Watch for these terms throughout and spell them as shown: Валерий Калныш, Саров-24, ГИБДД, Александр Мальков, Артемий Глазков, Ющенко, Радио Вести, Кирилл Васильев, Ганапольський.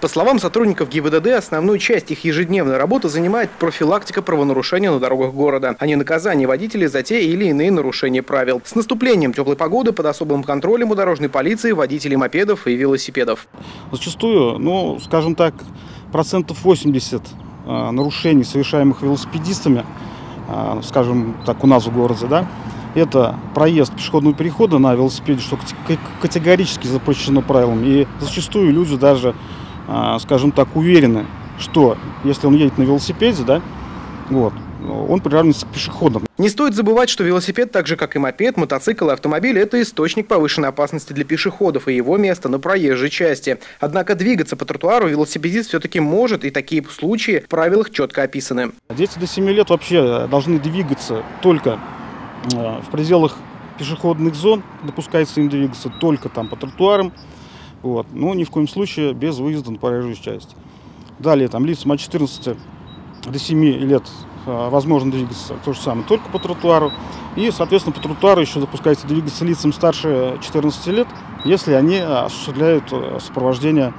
По словам сотрудников ГИБДД, основную часть их ежедневной работы занимает профилактика правонарушений на дорогах города, а не наказание водителей за те или иные нарушения правил. С наступлением теплой погоды под особым контролем у дорожной полиции водителей мопедов и велосипедов. Зачастую, ну, скажем так, процентов 80 нарушений, совершаемых велосипедистами, скажем так, у нас в городе, да, это проезд пешеходного перехода на велосипеде, что категорически запрещено правилами. И зачастую люди даже, скажем так, уверены, что если он едет на велосипеде, да, вот, он приравнивается к пешеходам. Не стоит забывать, что велосипед, так же как и мопед, мотоцикл и автомобиль, это источник повышенной опасности для пешеходов и его место на проезжей части. Однако двигаться по тротуару велосипедист все-таки может, и такие случаи в правилах четко описаны. Дети до 7 лет вообще должны двигаться только в пределах пешеходных зон, допускается им двигаться только там по тротуарам. Вот. Но ни в коем случае без выезда на проезжую часть. Далее, там, лицам от 14 до 7 лет возможно двигаться то же самое, только по тротуару. И, соответственно, по тротуару еще допускается двигаться лицам старше 14 лет, если они осуществляют сопровождение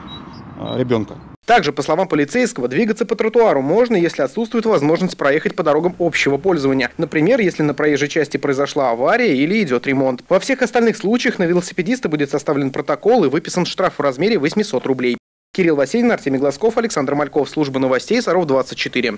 ребенка. Также, по словам полицейского, двигаться по тротуару можно, если отсутствует возможность проехать по дорогам общего пользования. Например, если на проезжей части произошла авария или идет ремонт. Во всех остальных случаях на велосипедиста будет составлен протокол и выписан штраф в размере 800 рублей. Кирилл Васильев, Артемий Глазков, Александр Мальков. Служба новостей Саров-24.